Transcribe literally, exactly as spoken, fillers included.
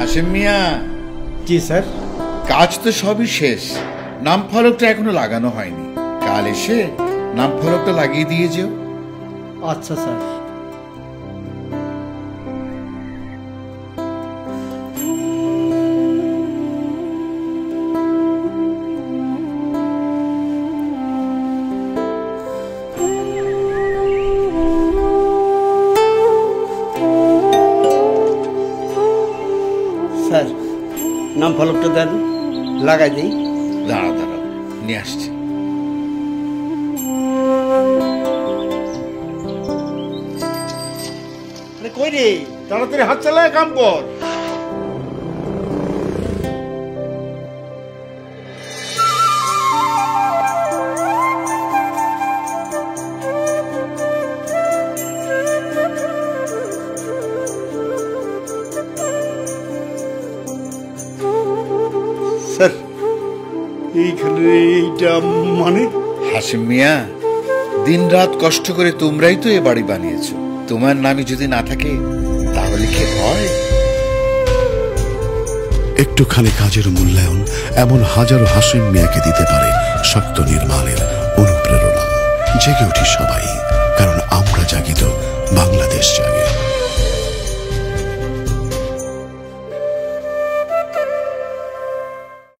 হাশেম মিয়া। জি sir. কাজ তো সবই শেষ, নাম ফলকটা এখনো লাগানো হয়নি, কাল এসে নাম ফলকটা লাগিয়ে দিয়ে যেও। আচ্ছা স্যার। স্যার নাম ফলকটা দেন, লাগাই দিই। দাঁড়া দাঁড়া নিয়ে আসছি। কই রে, তাড়াতাড়ি হাত চালায় কাম কর। মানে হাশেম মিয়া, দিন রাত কষ্ট করে তোমরাই তো এ বাড়ি বানিয়েছো, তোমার নামই যদি না থাকে তাহলে কি হয়? একটুখানি কাজের মূল্যায়ন এমন হাজারো হাশেম মিয়াকে দিতে পারে শক্ত নির্মাণের অনুপ্রেরণা। জেগে উঠি সবাই।